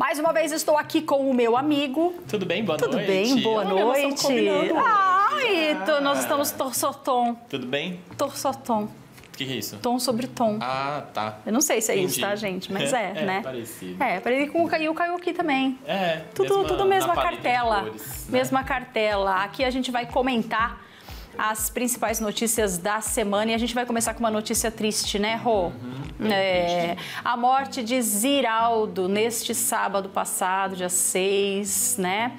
Mais uma vez estou aqui com o meu amigo. Tudo bem? Boa noite. Tudo bem? Boa noite. Ai, nós estamos torçotom. Tudo bem? Torçotom. O que é isso? Tom sobre tom. Ah, tá. Eu não sei se é isso, tá, gente? Mas é né? Parecido. É, parecido com o Kaiuki também. É, tudo mesma cartela. Cores, né? Mesma cartela. Aqui a gente vai comentar as principais notícias da semana e a gente vai começar com uma notícia triste, né, Rô? A morte de Ziraldo neste sábado passado, dia 6, né?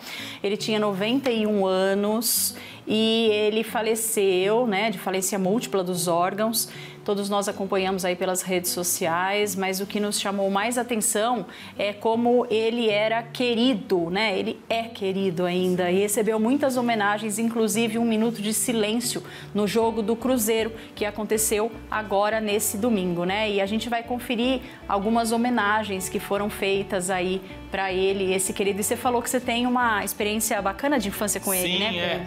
Ele tinha 91 anos e ele faleceu, né, de falência múltipla dos órgãos. Todos nós acompanhamos aí pelas redes sociais, mas o que nos chamou mais atenção é como ele era querido, né? Ele é querido ainda e recebeu muitas homenagens, inclusive um minuto de silêncio no jogo do Cruzeiro, que aconteceu agora nesse domingo, né? E a gente vai conferir algumas homenagens que foram feitas aí para ele, esse querido. E você falou que você tem uma experiência bacana de infância com ele, né? Sim, é.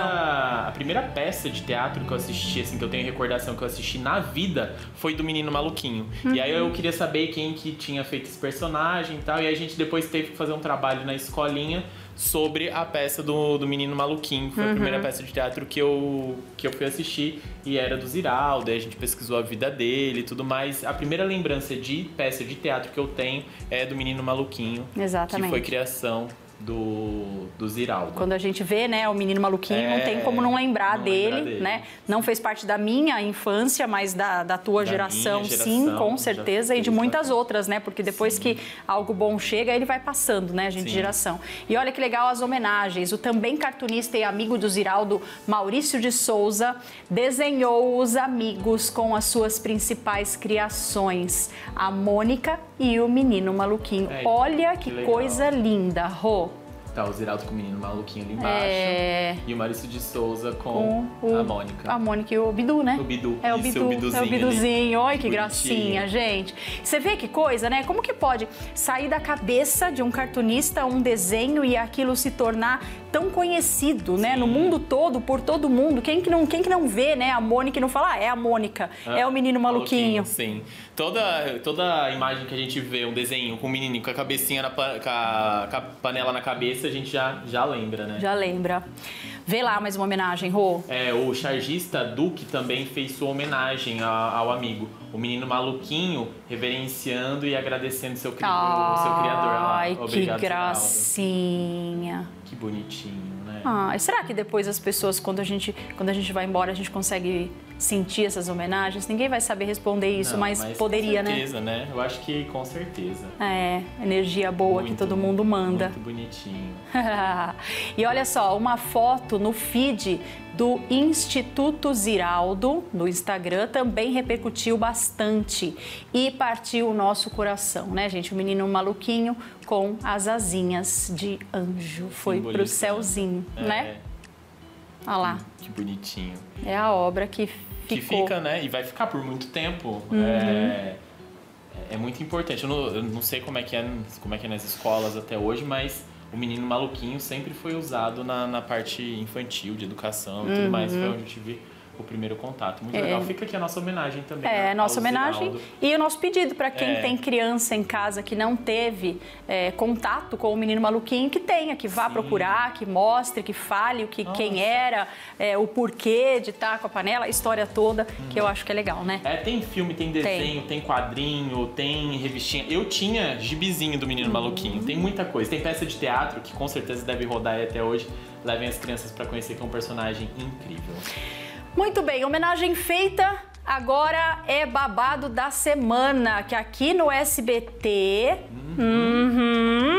A primeira peça de teatro que eu assisti, assim, que eu tenho recordação que eu assisti na vida, foi do Menino Maluquinho. E aí eu queria saber quem que tinha feito esse personagem e tal. E aí a gente depois teve que fazer um trabalho na escolinha sobre a peça do Menino Maluquinho. Foi a primeira peça de teatro que eu fui assistir e era do Ziraldo. Aí a gente pesquisou a vida dele e tudo mais. A primeira lembrança de peça de teatro que eu tenho é do Menino Maluquinho. Exatamente. Que foi criação do Ziraldo. Quando a gente vê, né, o Menino Maluquinho, não tem como não lembrar dele, né? Não fez parte da minha infância, mas da tua geração, sim, com certeza, e de muitas outras, né? Porque depois que algo bom chega, ele vai passando, né, gente, de geração. E olha que legal as homenagens. O também cartunista e amigo do Ziraldo, Maurício de Souza, desenhou os amigos com as suas principais criações, a Mônica e o Menino Maluquinho. Olha que coisa linda, Rô. Tá, o Ziraldo com o Menino Maluquinho ali embaixo. E o Maurício de Souza com a Mônica. A Mônica e o Bidu, né? O Bidu. É o Bidu. O Biduzinho. É o Biduzinho. Olha que gracinha, gente. Você vê que coisa, né? Como que pode sair da cabeça de um cartunista um desenho e aquilo se tornar tão conhecido, né? No mundo todo, por todo mundo. Quem que não vê, né? A Mônica e não fala, é a Mônica, é o Menino Maluquinho. Sim. Toda imagem que a gente vê, um desenho com o menino com a cabecinha com a panela na cabeça, a gente já lembra, né? Já lembra. Vê lá mais uma homenagem, Rô. O chargista Duque também fez sua homenagem ao amigo. O Menino Maluquinho reverenciando e agradecendo seu criador lá. Ai, obrigado, que gracinha. Ziraldo. Que bonitinho, né? Será que depois as pessoas, quando a gente vai embora, a gente consegue sentir essas homenagens? Ninguém vai saber responder isso, mas poderia, né? Com certeza, né? Eu acho que com certeza. Energia boa que todo mundo manda. Muito bonitinho. E olha só, uma foto no feed do Instituto Ziraldo, no Instagram, também repercutiu bastante e partiu o nosso coração, né, gente? O Menino Maluquinho com as asinhas de anjo. Foi pro céuzinho, né? Olha lá. Que bonitinho. É a obra que ficou. Que fica, né? E vai ficar por muito tempo. É muito importante. Eu não sei como é que é nas escolas até hoje, mas o Menino Maluquinho sempre foi usado na parte infantil, de educação e tudo mais. Foi onde eu tive o primeiro contato. Muito legal. Fica aqui a nossa homenagem também. Nossa homenagem Ziraldo. E o nosso pedido para quem tem criança em casa que não teve contato com o Menino Maluquinho, que tenha, que vá procurar, que mostre, que fale quem era, o porquê de estar com a panela, a história toda, que eu acho que é legal, né? Tem filme, tem desenho, tem quadrinho, tem revistinha. Eu tinha gibizinho do Menino Maluquinho, tem muita coisa. Tem peça de teatro, que com certeza deve rodar até hoje. Levem as crianças para conhecer, que é um personagem incrível. Muito bem, homenagem feita, agora é babado da semana, que aqui no SBT,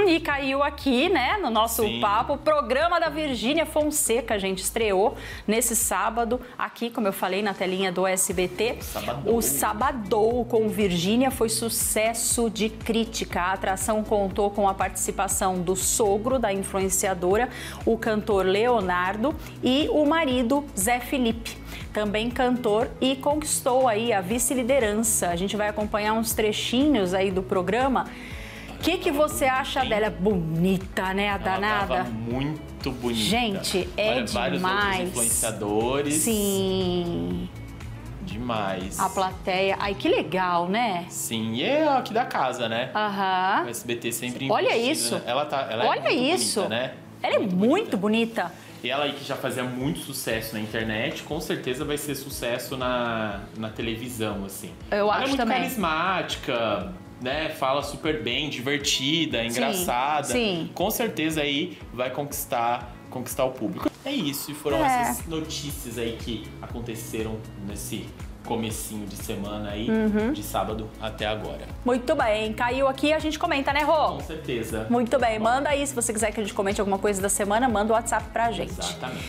e caiu aqui, né, no nosso papo, o programa da Virgínia Fonseca, gente, estreou nesse sábado, aqui, como eu falei, na telinha do SBT, o Sabadou com Virgínia foi sucesso de crítica. A atração contou com a participação do sogro da influenciadora, o cantor Leonardo e o marido Zé Felipe, também cantor, e conquistou aí a vice-liderança. A gente vai acompanhar uns trechinhos aí do programa. O que você acha dela? Bonita, né, a danada? Ela tava muito bonita. Gente, é demais. Vários outros influenciadores. Sim. Demais. A plateia. Ai, que legal, né? Sim, e é aqui da casa, né? Aham. O SBT sempre... Olha isso. Né? Ela tá... Ela Olha é muito isso. Bonita, né? Ela é muito bonita. E ela aí que já fazia muito sucesso na internet, com certeza vai ser sucesso na televisão, assim. Eu acho também. Ela é muito carismática, né? Fala super bem, divertida, engraçada. Sim. Com certeza aí vai conquistar o público. É isso, e foram essas notícias aí que aconteceram nesse comecinho de semana aí, de sábado até agora. Muito bem, caiu aqui, a gente comenta, né, Rô? Com certeza. Muito bem, manda aí, se você quiser que a gente comente alguma coisa da semana, manda o WhatsApp pra gente. Exatamente.